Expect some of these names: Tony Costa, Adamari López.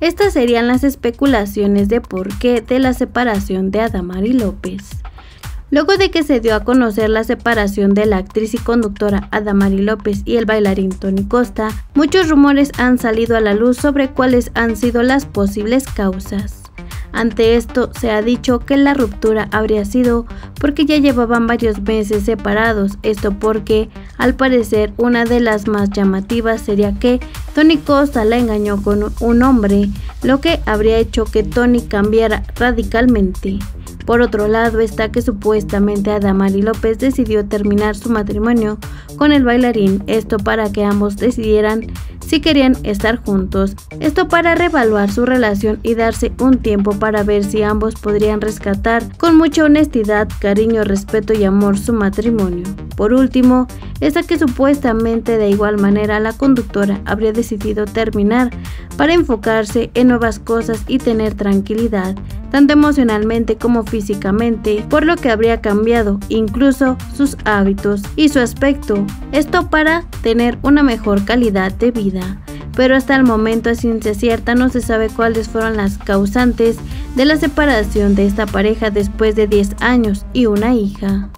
Estas serían las especulaciones de por qué de la separación de Adamari López. Luego de que se dio a conocer la separación de la actriz y conductora Adamari López y el bailarín Tony Costa, muchos rumores han salido a la luz sobre cuáles han sido las posibles causas. Ante esto, se ha dicho que la ruptura habría sido porque ya llevaban varios meses separados, esto porque, al parecer, una de las más llamativas sería que Tony Costa la engañó con un hombre, lo que habría hecho que Tony cambiara radicalmente. Por otro lado está que supuestamente Adamari López decidió terminar su matrimonio con el bailarín, esto para que ambos decidieran si querían estar juntos, esto para reevaluar su relación y darse un tiempo para ver si ambos podrían rescatar con mucha honestidad, cariño, respeto y amor su matrimonio. Por último, está que supuestamente de igual manera la conductora habría decidido terminar para enfocarse en nuevas cosas y tener tranquilidad, tanto emocionalmente como físicamente, por lo que habría cambiado incluso sus hábitos y su aspecto, esto para tener una mejor calidad de vida. Pero hasta el momento a ciencia cierta no se sabe cuáles fueron las causantes de la separación de esta pareja después de 10 años y una hija.